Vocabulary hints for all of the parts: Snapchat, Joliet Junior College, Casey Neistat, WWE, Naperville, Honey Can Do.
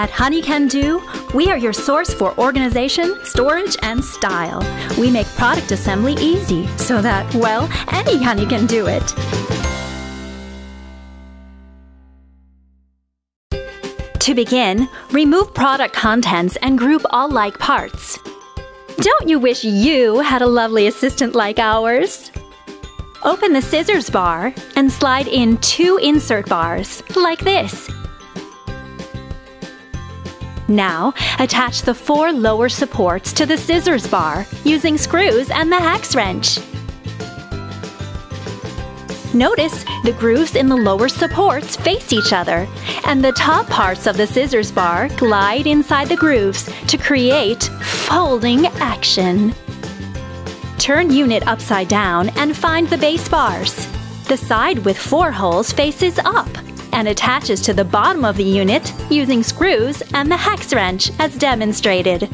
At Honey Can Do, we are your source for organization, storage, and style. We make product assembly easy so that, well, any honey can do it. To begin, remove product contents and group all like parts. Don't you wish you had a lovely assistant like ours? Open the scissors bar and slide in 2 insert bars, like this. Now, attach the 4 lower supports to the scissors bar using screws and the hex wrench. Notice the grooves in the lower supports face each other, and the top parts of the scissors bar glide inside the grooves to create folding action. Turn unit upside down and find the base bars. The side with 4 holes faces up and attaches to the bottom of the unit using screws and the hex wrench as demonstrated.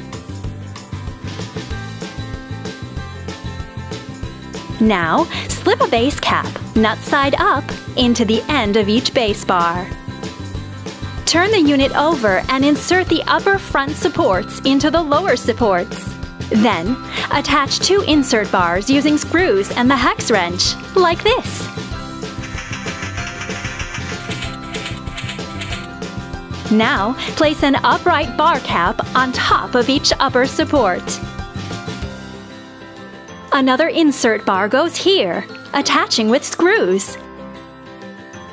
Now, slip a base cap, nut side up, into the end of each base bar. Turn the unit over and insert the upper front supports into the lower supports. Then, attach 2 insert bars using screws and the hex wrench, like this. Now, place an upright bar cap on top of each upper support. Another insert bar goes here, attaching with screws.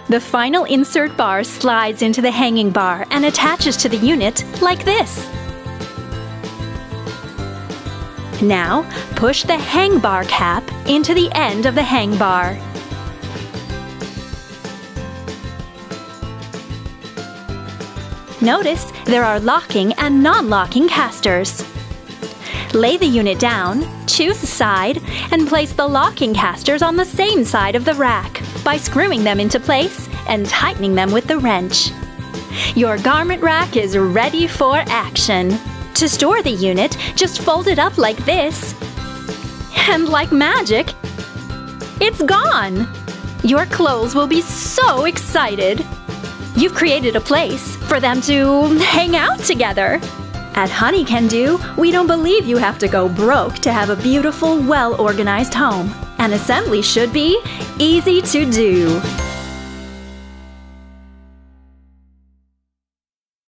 The final insert bar slides into the hanging bar and attaches to the unit like this. Now, push the hang bar cap into the end of the hang bar. Notice there are locking and non-locking casters. Lay the unit down, choose a side, and place the locking casters on the same side of the rack by screwing them into place and tightening them with the wrench. Your garment rack is ready for action. To store the unit, just fold it up like this. And like magic, it's gone! Your clothes will be so excited! You've created a place for them to hang out together. At Honey Can Do, we don't believe you have to go broke to have a beautiful, well-organized home. And assembly should be easy to do.